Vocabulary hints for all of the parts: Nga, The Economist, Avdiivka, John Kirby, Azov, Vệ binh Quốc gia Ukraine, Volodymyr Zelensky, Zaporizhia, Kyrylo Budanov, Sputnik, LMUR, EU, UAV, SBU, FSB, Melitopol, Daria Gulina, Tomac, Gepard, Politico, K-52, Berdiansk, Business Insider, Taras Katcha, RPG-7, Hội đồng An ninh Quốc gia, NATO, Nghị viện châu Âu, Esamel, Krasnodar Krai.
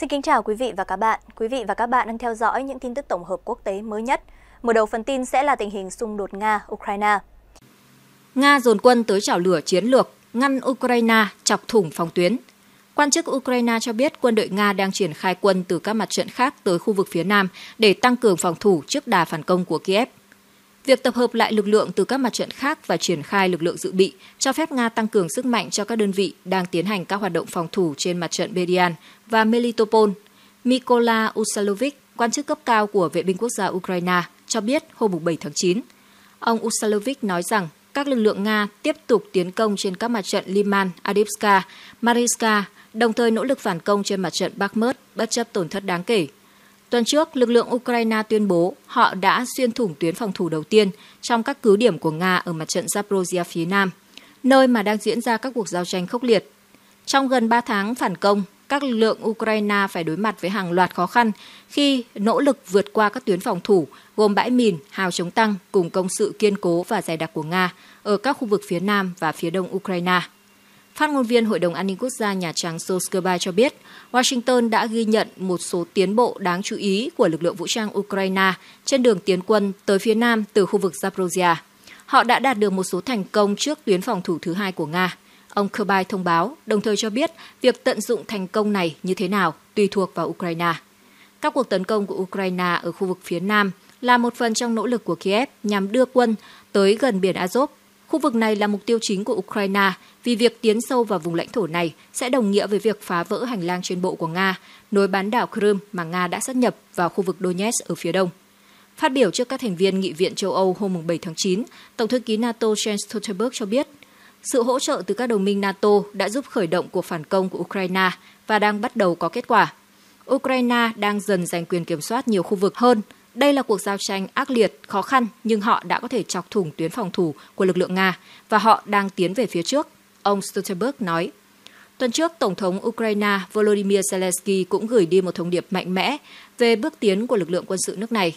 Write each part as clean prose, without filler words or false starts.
Xin kính chào quý vị và các bạn. Quý vị và các bạn đang theo dõi những tin tức tổng hợp quốc tế mới nhất. Mở đầu phần tin sẽ là tình hình xung đột Nga-Ukraine. Nga dồn quân tới chảo lửa chiến lược, ngăn Ukraine chọc thủng phòng tuyến. Quan chức Ukraine cho biết quân đội Nga đang triển khai quân từ các mặt trận khác tới khu vực phía Nam để tăng cường phòng thủ trước đà phản công của Kiev. Việc tập hợp lại lực lượng từ các mặt trận khác và triển khai lực lượng dự bị cho phép Nga tăng cường sức mạnh cho các đơn vị đang tiến hành các hoạt động phòng thủ trên mặt trận Berdiansk và Melitopol. Mykola Urshalovych, quan chức cấp cao của Vệ binh Quốc gia Ukraine, cho biết hôm 7 tháng 9. Ông Urshalovych nói rằng các lực lượng Nga tiếp tục tiến công trên các mặt trận Lyman, Avdiivka, Marinka, đồng thời nỗ lực phản công trên mặt trận Bakhmut bất chấp tổn thất đáng kể. Tuần trước, lực lượng Ukraine tuyên bố họ đã xuyên thủng tuyến phòng thủ đầu tiên trong các cứ điểm của Nga ở mặt trận Zaporizhia phía Nam, nơi mà đang diễn ra các cuộc giao tranh khốc liệt. Trong gần 3 tháng phản công, các lực lượng Ukraine phải đối mặt với hàng loạt khó khăn khi nỗ lực vượt qua các tuyến phòng thủ gồm bãi mìn, hào chống tăng cùng công sự kiên cố và dày đặc của Nga ở các khu vực phía Nam và phía Đông Ukraine. Phát ngôn viên Hội đồng An ninh Quốc gia Nhà Trắng Stoltenberg cho biết, Washington đã ghi nhận một số tiến bộ đáng chú ý của lực lượng vũ trang Ukraine trên đường tiến quân tới phía Nam từ khu vực Zaporizhia. Họ đã đạt được một số thành công trước tuyến phòng thủ thứ hai của Nga. Ông Kirby thông báo, đồng thời cho biết việc tận dụng thành công này như thế nào tùy thuộc vào Ukraine. Các cuộc tấn công của Ukraine ở khu vực phía Nam là một phần trong nỗ lực của Kiev nhằm đưa quân tới gần biển Azov. Khu vực này là mục tiêu chính của Ukraine vì việc tiến sâu vào vùng lãnh thổ này sẽ đồng nghĩa với việc phá vỡ hành lang trên bộ của Nga, nối bán đảo Crimea mà Nga đã sát nhập vào khu vực Donetsk ở phía đông. Phát biểu trước các thành viên Nghị viện châu Âu hôm 7 tháng 9, Tổng thư ký NATO Jens Stoltenberg cho biết sự hỗ trợ từ các đồng minh NATO đã giúp khởi động cuộc phản công của Ukraine và đang bắt đầu có kết quả. Ukraine đang dần giành quyền kiểm soát nhiều khu vực hơn. Đây là cuộc giao tranh ác liệt, khó khăn nhưng họ đã có thể chọc thủng tuyến phòng thủ của lực lượng Nga và họ đang tiến về phía trước, ông Stoltenberg nói. Tuần trước, Tổng thống Ukraine Volodymyr Zelensky cũng gửi đi một thông điệp mạnh mẽ về bước tiến của lực lượng quân sự nước này.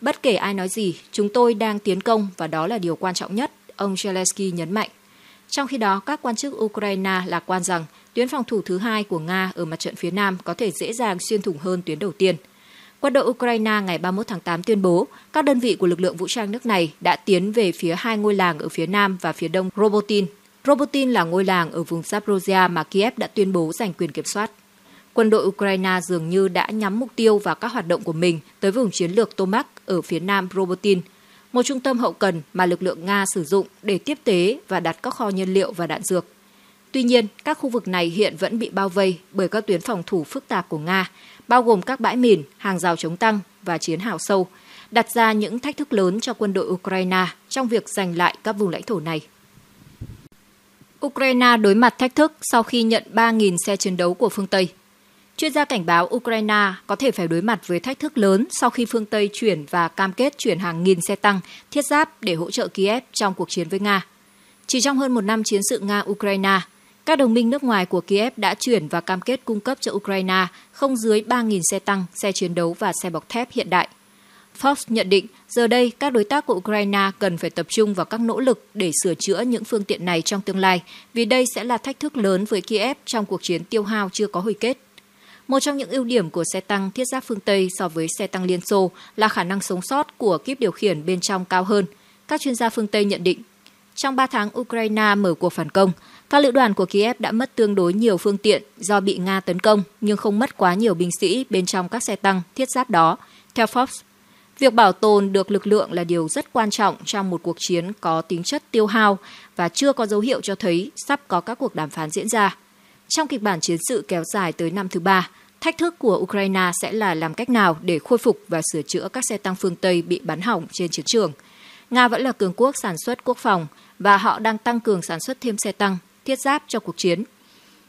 Bất kể ai nói gì, chúng tôi đang tiến công và đó là điều quan trọng nhất, ông Zelensky nhấn mạnh. Trong khi đó, các quan chức Ukraine lạc quan rằng tuyến phòng thủ thứ hai của Nga ở mặt trận phía Nam có thể dễ dàng xuyên thủng hơn tuyến đầu tiên. Quân đội Ukraine ngày 31 tháng 8 tuyên bố các đơn vị của lực lượng vũ trang nước này đã tiến về phía hai ngôi làng ở phía Nam và phía Đông Robotyne. Robotyne là ngôi làng ở vùng Zaporizhia mà Kiev đã tuyên bố giành quyền kiểm soát. Quân đội Ukraine dường như đã nhắm mục tiêu vào các hoạt động của mình tới vùng chiến lược Tomac ở phía Nam Robotyne, một trung tâm hậu cần mà lực lượng Nga sử dụng để tiếp tế và đặt các kho nhiên liệu và đạn dược. Tuy nhiên, các khu vực này hiện vẫn bị bao vây bởi các tuyến phòng thủ phức tạp của Nga, bao gồm các bãi mìn, hàng rào chống tăng và chiến hào sâu, đặt ra những thách thức lớn cho quân đội Ukraine trong việc giành lại các vùng lãnh thổ này. Ukraine đối mặt thách thức sau khi nhận 3.000 xe chiến đấu của phương Tây. Chuyên gia cảnh báo Ukraine có thể phải đối mặt với thách thức lớn sau khi phương Tây chuyển và cam kết chuyển hàng nghìn xe tăng, thiết giáp để hỗ trợ Kiev trong cuộc chiến với Nga. Chỉ trong hơn một năm chiến sự Nga-Ukraine, các đồng minh nước ngoài của Kiev đã chuyển và cam kết cung cấp cho Ukraine không dưới 3.000 xe tăng, xe chiến đấu và xe bọc thép hiện đại. Forbes nhận định giờ đây các đối tác của Ukraine cần phải tập trung vào các nỗ lực để sửa chữa những phương tiện này trong tương lai vì đây sẽ là thách thức lớn với Kiev trong cuộc chiến tiêu hao chưa có hồi kết. Một trong những ưu điểm của xe tăng thiết giáp phương Tây so với xe tăng Liên Xô là khả năng sống sót của kíp điều khiển bên trong cao hơn, các chuyên gia phương Tây nhận định. Trong 3 tháng Ukraine mở cuộc phản công, các lữ đoàn của Kiev đã mất tương đối nhiều phương tiện do bị Nga tấn công nhưng không mất quá nhiều binh sĩ bên trong các xe tăng, thiết giáp đó, theo Forbes. Việc bảo tồn được lực lượng là điều rất quan trọng trong một cuộc chiến có tính chất tiêu hao và chưa có dấu hiệu cho thấy sắp có các cuộc đàm phán diễn ra. Trong kịch bản chiến sự kéo dài tới năm thứ ba, thách thức của Ukraine sẽ là làm cách nào để khôi phục và sửa chữa các xe tăng phương Tây bị bắn hỏng trên chiến trường. Nga vẫn là cường quốc sản xuất quốc phòng và họ đang tăng cường sản xuất thêm xe tăng, thiết giáp cho cuộc chiến.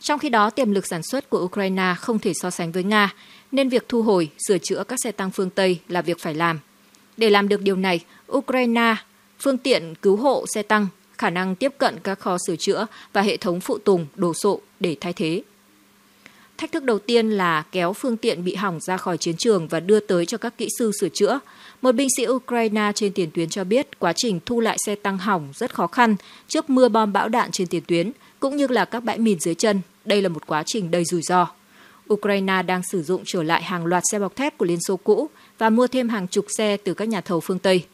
Trong khi đó, tiềm lực sản xuất của Ukraine không thể so sánh với Nga, nên việc thu hồi, sửa chữa các xe tăng phương Tây là việc phải làm. Để làm được điều này, Ukraine, phương tiện cứu hộ xe tăng, khả năng tiếp cận các kho sửa chữa và hệ thống phụ tùng, đồ sộ để thay thế. Thách thức đầu tiên là kéo phương tiện bị hỏng ra khỏi chiến trường và đưa tới cho các kỹ sư sửa chữa. Một binh sĩ Ukraine trên tiền tuyến cho biết quá trình thu lại xe tăng hỏng rất khó khăn trước mưa bom bão đạn trên tiền tuyến, cũng như là các bãi mìn dưới chân. Đây là một quá trình đầy rủi ro. Ukraine đang sử dụng trở lại hàng loạt xe bọc thép của Liên Xô cũ và mua thêm hàng chục xe từ các nhà thầu phương Tây.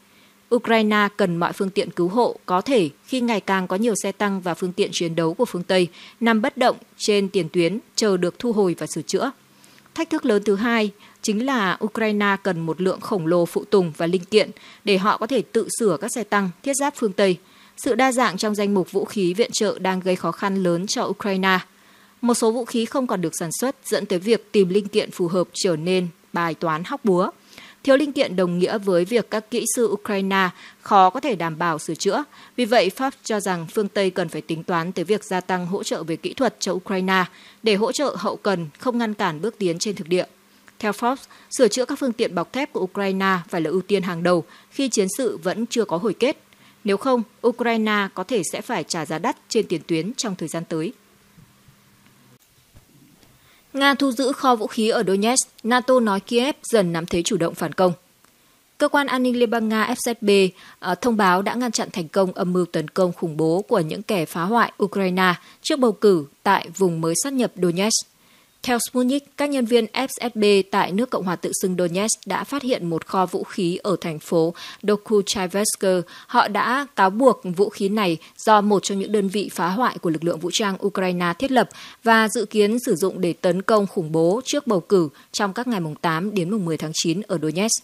Ukraine cần mọi phương tiện cứu hộ có thể khi ngày càng có nhiều xe tăng và phương tiện chiến đấu của phương Tây nằm bất động trên tiền tuyến chờ được thu hồi và sửa chữa. Thách thức lớn thứ hai chính là Ukraine cần một lượng khổng lồ phụ tùng và linh kiện để họ có thể tự sửa các xe tăng, thiết giáp phương Tây. Sự đa dạng trong danh mục vũ khí viện trợ đang gây khó khăn lớn cho Ukraine. Một số vũ khí không còn được sản xuất dẫn tới việc tìm linh kiện phù hợp trở nên bài toán hóc búa. Thiếu linh kiện đồng nghĩa với việc các kỹ sư Ukraine khó có thể đảm bảo sửa chữa. Vì vậy, Pháp cho rằng phương Tây cần phải tính toán tới việc gia tăng hỗ trợ về kỹ thuật cho Ukraine để hỗ trợ hậu cần không ngăn cản bước tiến trên thực địa. Theo Forbes, sửa chữa các phương tiện bọc thép của Ukraine phải là ưu tiên hàng đầu khi chiến sự vẫn chưa có hồi kết. Nếu không, Ukraine có thể sẽ phải trả giá đắt trên tiền tuyến trong thời gian tới. Nga thu giữ kho vũ khí ở Donetsk, NATO nói Kiev dần nắm thế chủ động phản công. Cơ quan an ninh Liên bang Nga FSB thông báo đã ngăn chặn thành công âm mưu tấn công khủng bố của những kẻ phá hoại Ukraine trước bầu cử tại vùng mới sát nhập Donetsk. Theo Sputnik, các nhân viên FSB tại nước Cộng hòa tự xưng Donetsk đã phát hiện một kho vũ khí ở thành phố Dokuchaievsk. Họ đã cáo buộc vũ khí này do một trong những đơn vị phá hoại của lực lượng vũ trang Ukraine thiết lập và dự kiến sử dụng để tấn công khủng bố trước bầu cử trong các ngày 8 đến 10 tháng 9 ở Donetsk.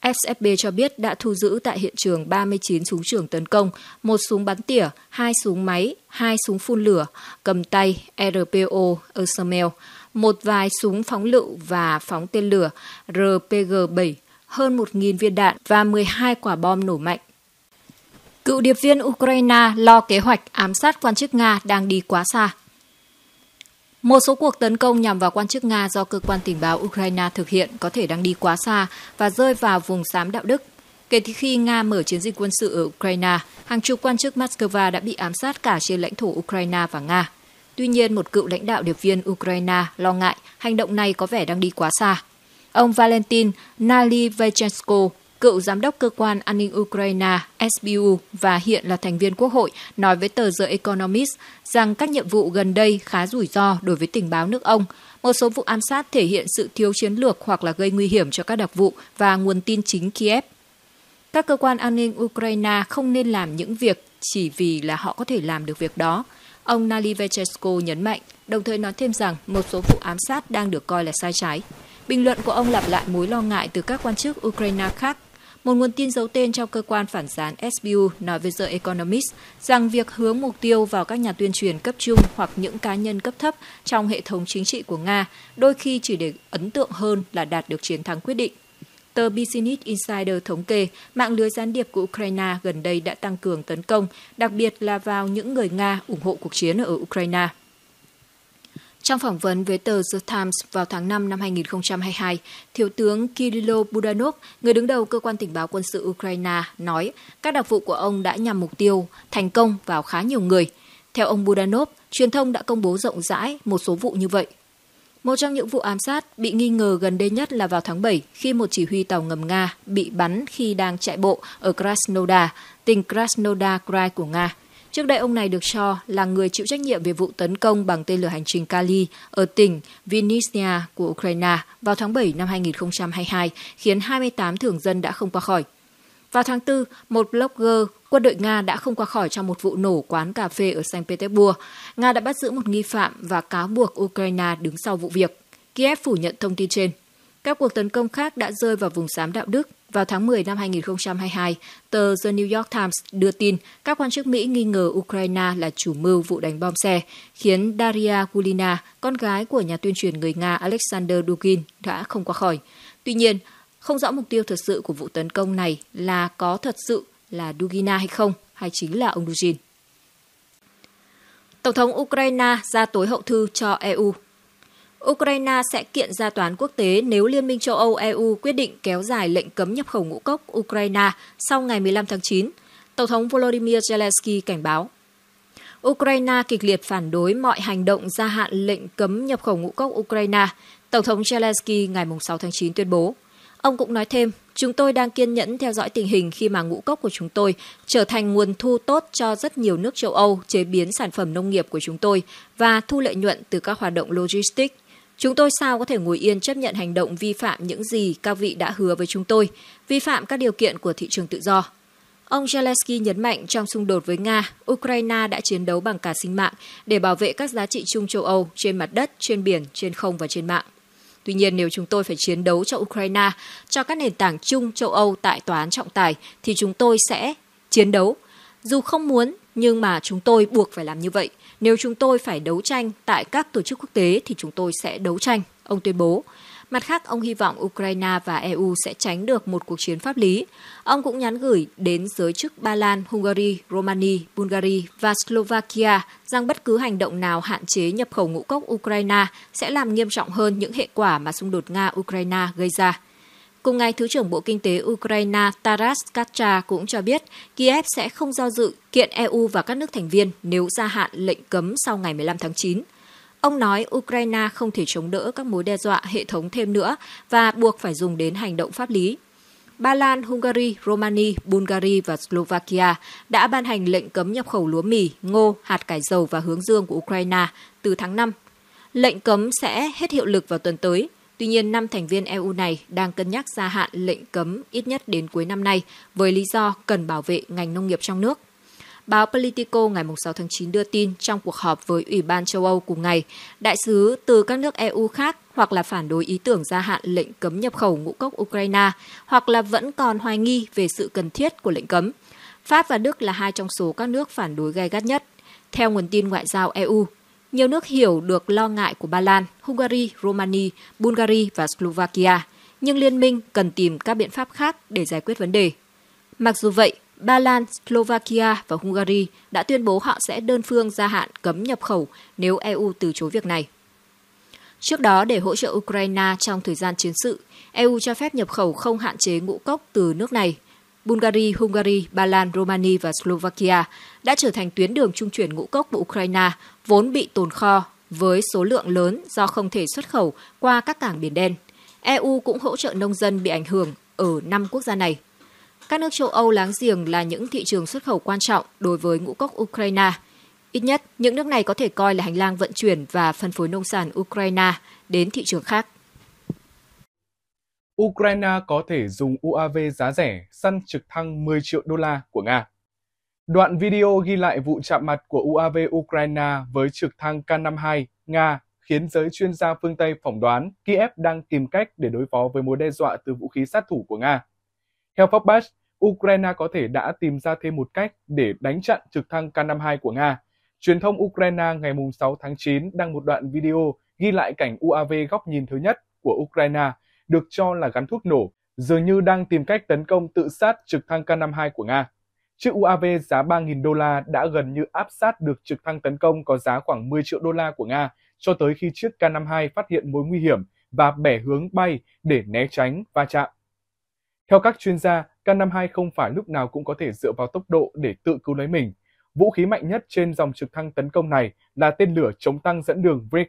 FSB cho biết đã thu giữ tại hiện trường 39 súng trường tấn công, 1 súng bắn tỉa, 2 súng máy, 2 súng phun lửa, cầm tay RPO Esamel, một vài súng phóng lựu và phóng tên lửa RPG-7, hơn 1.000 viên đạn và 12 quả bom nổ mạnh. Cựu điệp viên Ukraine lo kế hoạch ám sát quan chức Nga đang đi quá xa. Một số cuộc tấn công nhằm vào quan chức Nga do cơ quan tình báo Ukraine thực hiện có thể đang đi quá xa và rơi vào vùng xám đạo đức. Kể từ khi Nga mở chiến dịch quân sự ở Ukraine, hàng chục quan chức Moscow đã bị ám sát cả trên lãnh thổ Ukraine và Nga. Tuy nhiên, một cựu lãnh đạo điệp viên Ukraine lo ngại hành động này có vẻ đang đi quá xa. Ông Valentyn Nalyvaichenko, cựu giám đốc cơ quan an ninh Ukraine SBU và hiện là thành viên Quốc hội, nói với tờ The Economist rằng các nhiệm vụ gần đây khá rủi ro đối với tình báo nước ông. Một số vụ ám sát thể hiện sự thiếu chiến lược hoặc là gây nguy hiểm cho các đặc vụ và nguồn tin chính Kiev. Các cơ quan an ninh Ukraine không nên làm những việc chỉ vì là họ có thể làm được việc đó, ông Nalyvaichenko nhấn mạnh, đồng thời nói thêm rằng một số vụ ám sát đang được coi là sai trái. Bình luận của ông lặp lại mối lo ngại từ các quan chức Ukraine khác. Một nguồn tin giấu tên trong cơ quan phản gián SBU nói với The Economist rằng việc hướng mục tiêu vào các nhà tuyên truyền cấp trung hoặc những cá nhân cấp thấp trong hệ thống chính trị của Nga đôi khi chỉ để ấn tượng hơn là đạt được chiến thắng quyết định. Tờ Business Insider thống kê mạng lưới gián điệp của Ukraine gần đây đã tăng cường tấn công, đặc biệt là vào những người Nga ủng hộ cuộc chiến ở Ukraine. Trong phỏng vấn với tờ The Times vào tháng 5 năm 2022, Thiếu tướng Kyrylo Budanov, người đứng đầu cơ quan tình báo quân sự Ukraine, nói các đặc vụ của ông đã nhằm mục tiêu thành công vào khá nhiều người. Theo ông Budanov, truyền thông đã công bố rộng rãi một số vụ như vậy. Một trong những vụ ám sát bị nghi ngờ gần đây nhất là vào tháng 7 khi một chỉ huy tàu ngầm Nga bị bắn khi đang chạy bộ ở Krasnodar, tỉnh Krasnodar Krai của Nga. Trước đây, ông này được cho là người chịu trách nhiệm về vụ tấn công bằng tên lửa hành trình Kali ở tỉnh Vinnytsia của Ukraine vào tháng 7 năm 2022, khiến 28 thường dân đã không qua khỏi. Vào tháng 4, một blogger quân đội Nga đã không qua khỏi trong một vụ nổ quán cà phê ở Saint Petersburg. Nga đã bắt giữ một nghi phạm và cáo buộc Ukraine đứng sau vụ việc. Kiev phủ nhận thông tin trên. Các cuộc tấn công khác đã rơi vào vùng xám đạo đức. Vào tháng 10 năm 2022, tờ The New York Times đưa tin các quan chức Mỹ nghi ngờ Ukraine là chủ mưu vụ đánh bom xe, khiến Daria Gulina, con gái của nhà tuyên truyền người Nga Alexander Dugin, đã không qua khỏi. Tuy nhiên, không rõ mục tiêu thật sự của vụ tấn công này là có thật sự là Dugina hay không, hay chính là ông Dugin. Tổng thống Ukraine ra tối hậu thư cho EU. Ukraine sẽ kiện ra tòa án quốc tế nếu Liên minh châu Âu EU quyết định kéo dài lệnh cấm nhập khẩu ngũ cốc Ukraine sau ngày 15 tháng 9, Tổng thống Volodymyr Zelensky cảnh báo. Ukraine kịch liệt phản đối mọi hành động gia hạn lệnh cấm nhập khẩu ngũ cốc Ukraine, Tổng thống Zelensky ngày 6 tháng 9 tuyên bố. Ông cũng nói thêm, chúng tôi đang kiên nhẫn theo dõi tình hình khi mà ngũ cốc của chúng tôi trở thành nguồn thu tốt cho rất nhiều nước châu Âu chế biến sản phẩm nông nghiệp của chúng tôi và thu lợi nhuận từ các hoạt động logistics. Chúng tôi sao có thể ngồi yên chấp nhận hành động vi phạm những gì các vị đã hứa với chúng tôi, vi phạm các điều kiện của thị trường tự do. Ông Zelensky nhấn mạnh trong xung đột với Nga, Ukraine đã chiến đấu bằng cả sinh mạng để bảo vệ các giá trị chung châu Âu trên mặt đất, trên biển, trên không và trên mạng. Tuy nhiên, nếu chúng tôi phải chiến đấu cho Ukraine, cho các nền tảng chung châu Âu tại tòa án trọng tài, thì chúng tôi sẽ chiến đấu. Dù không muốn, nhưng mà chúng tôi buộc phải làm như vậy. Nếu chúng tôi phải đấu tranh tại các tổ chức quốc tế thì chúng tôi sẽ đấu tranh, ông tuyên bố. Mặt khác, ông hy vọng Ukraine và EU sẽ tránh được một cuộc chiến pháp lý. Ông cũng nhắn gửi đến giới chức Ba Lan, Hungary, Romania, Bulgaria và Slovakia rằng bất cứ hành động nào hạn chế nhập khẩu ngũ cốc Ukraine sẽ làm nghiêm trọng hơn những hệ quả mà xung đột Nga-Ukraine gây ra. Cùng ngày, Thứ trưởng Bộ Kinh tế Ukraine Taras Katcha cũng cho biết Kiev sẽ không do dự kiện EU và các nước thành viên nếu gia hạn lệnh cấm sau ngày 15 tháng 9. Ông nói Ukraine không thể chống đỡ các mối đe dọa hệ thống thêm nữa và buộc phải dùng đến hành động pháp lý. Ba Lan, Hungary, Romania, Bulgaria và Slovakia đã ban hành lệnh cấm nhập khẩu lúa mì, ngô, hạt cải dầu và hướng dương của Ukraine từ tháng 5. Lệnh cấm sẽ hết hiệu lực vào tuần tới. Tuy nhiên, 5 thành viên EU này đang cân nhắc gia hạn lệnh cấm ít nhất đến cuối năm nay với lý do cần bảo vệ ngành nông nghiệp trong nước. Báo Politico ngày 6 tháng 9 đưa tin trong cuộc họp với Ủy ban châu Âu cùng ngày, đại sứ từ các nước EU khác hoặc là phản đối ý tưởng gia hạn lệnh cấm nhập khẩu ngũ cốc Ukraine hoặc là vẫn còn hoài nghi về sự cần thiết của lệnh cấm. Pháp và Đức là hai trong số các nước phản đối gay gắt nhất. Theo nguồn tin ngoại giao EU, nhiều nước hiểu được lo ngại của Ba Lan, Hungary, Romania, Bulgaria và Slovakia, nhưng liên minh cần tìm các biện pháp khác để giải quyết vấn đề. Mặc dù vậy, Ba Lan, Slovakia và Hungary đã tuyên bố họ sẽ đơn phương gia hạn cấm nhập khẩu nếu EU từ chối việc này. Trước đó, để hỗ trợ Ukraine trong thời gian chiến sự, EU cho phép nhập khẩu không hạn chế ngũ cốc từ nước này. Bulgaria, Hungary, Ba Lan, Romania và Slovakia đã trở thành tuyến đường trung chuyển ngũ cốc của Ukraine vốn bị tồn kho với số lượng lớn do không thể xuất khẩu qua các cảng Biển Đen. EU cũng hỗ trợ nông dân bị ảnh hưởng ở 5 quốc gia này. Các nước châu Âu láng giềng là những thị trường xuất khẩu quan trọng đối với ngũ cốc Ukraine. Ít nhất, những nước này có thể coi là hành lang vận chuyển và phân phối nông sản Ukraine đến thị trường khác. Ukraine có thể dùng UAV giá rẻ săn trực thăng 10 triệu đô la của Nga. Đoạn video ghi lại vụ chạm mặt của UAV Ukraine với trực thăng K-52 Nga khiến giới chuyên gia phương Tây phỏng đoán Kiev đang tìm cách để đối phó với mối đe dọa từ vũ khí sát thủ của Nga. Theo Forbes, Ukraine có thể đã tìm ra thêm một cách để đánh chặn trực thăng K-52 của Nga. Truyền thông Ukraine ngày 6 tháng 9 đăng một đoạn video ghi lại cảnh UAV góc nhìn thứ nhất của Ukraine được cho là gắn thuốc nổ, dường như đang tìm cách tấn công tự sát trực thăng K-52 của Nga. Chiếc UAV giá 3.000 đô la đã gần như áp sát được trực thăng tấn công có giá khoảng 10 triệu đô la của Nga cho tới khi chiếc K-52 phát hiện mối nguy hiểm và bẻ hướng bay để né tránh va chạm. Theo các chuyên gia, K-52 không phải lúc nào cũng có thể dựa vào tốc độ để tự cứu lấy mình. Vũ khí mạnh nhất trên dòng trực thăng tấn công này là tên lửa chống tăng dẫn đường Brig.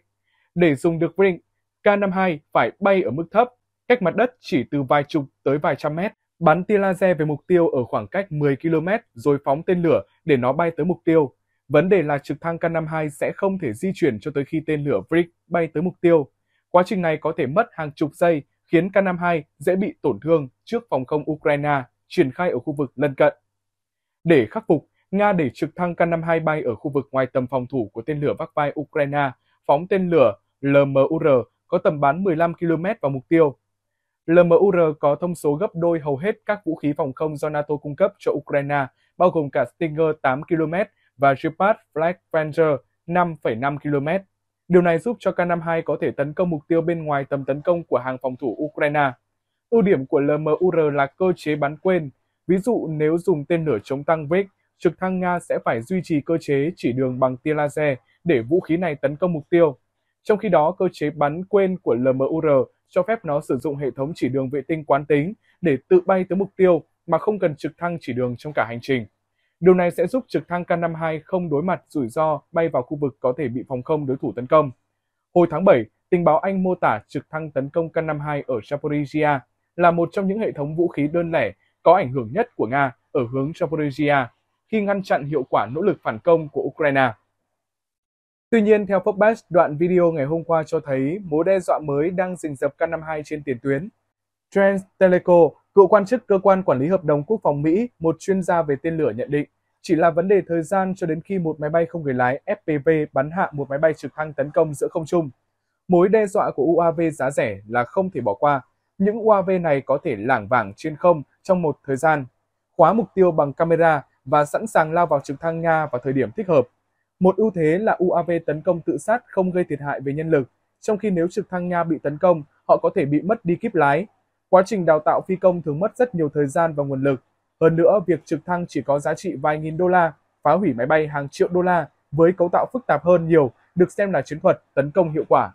Để dùng được Brig, K-52 phải bay ở mức thấp, cách mặt đất chỉ từ vài chục tới vài trăm mét, bắn tia laser về mục tiêu ở khoảng cách 10 km rồi phóng tên lửa để nó bay tới mục tiêu. Vấn đề là trực thăng K-52 sẽ không thể di chuyển cho tới khi tên lửa Brig bay tới mục tiêu. Quá trình này có thể mất hàng chục giây, khiến K-52 dễ bị tổn thương trước phòng không Ukraine triển khai ở khu vực lân cận. Để khắc phục, Nga để trực thăng K-52 bay ở khu vực ngoài tầm phòng thủ của tên lửa vác vai Ukraine, phóng tên lửa LMUR có tầm bắn 15 km vào mục tiêu. LMUR có thông số gấp đôi hầu hết các vũ khí phòng không do NATO cung cấp cho Ukraine, bao gồm cả Stinger 8 km và Gepard Flag Ranger 5,5 km. Điều này giúp cho K-52 có thể tấn công mục tiêu bên ngoài tầm tấn công của hàng phòng thủ Ukraine. Ưu điểm của LMUR là cơ chế bắn quên. Ví dụ, nếu dùng tên lửa chống tăng Brig, trực thăng Nga sẽ phải duy trì cơ chế chỉ đường bằng tia laser để vũ khí này tấn công mục tiêu. Trong khi đó, cơ chế bắn quên của LMUR cho phép nó sử dụng hệ thống chỉ đường vệ tinh quán tính để tự bay tới mục tiêu mà không cần trực thăng chỉ đường trong cả hành trình. Điều này sẽ giúp trực thăng K-52 không đối mặt rủi ro bay vào khu vực có thể bị phòng không đối thủ tấn công. Hồi tháng 7, tình báo Anh mô tả trực thăng tấn công K-52 ở Zaporizhia là một trong những hệ thống vũ khí đơn lẻ có ảnh hưởng nhất của Nga ở hướng Zaporizhia khi ngăn chặn hiệu quả nỗ lực phản công của Ukraine. Tuy nhiên, theo Forbes, đoạn video ngày hôm qua cho thấy mối đe dọa mới đang rình rập K-52 trên tiền tuyến. Jens Stoltenberg, cựu quan chức cơ quan quản lý hợp đồng quốc phòng Mỹ, một chuyên gia về tên lửa nhận định, chỉ là vấn đề thời gian cho đến khi một máy bay không người lái FPV bắn hạ một máy bay trực thăng tấn công giữa không trung. Mối đe dọa của UAV giá rẻ là không thể bỏ qua. Những UAV này có thể lảng vảng trên không trong một thời gian, khóa mục tiêu bằng camera và sẵn sàng lao vào trực thăng Nga vào thời điểm thích hợp. Một ưu thế là UAV tấn công tự sát không gây thiệt hại về nhân lực, trong khi nếu trực thăng Nga bị tấn công, họ có thể bị mất đi kíp lái. Quá trình đào tạo phi công thường mất rất nhiều thời gian và nguồn lực. Hơn nữa, việc trực thăng chỉ có giá trị vài nghìn đô la, phá hủy máy bay hàng triệu đô la với cấu tạo phức tạp hơn nhiều, được xem là chiến thuật tấn công hiệu quả.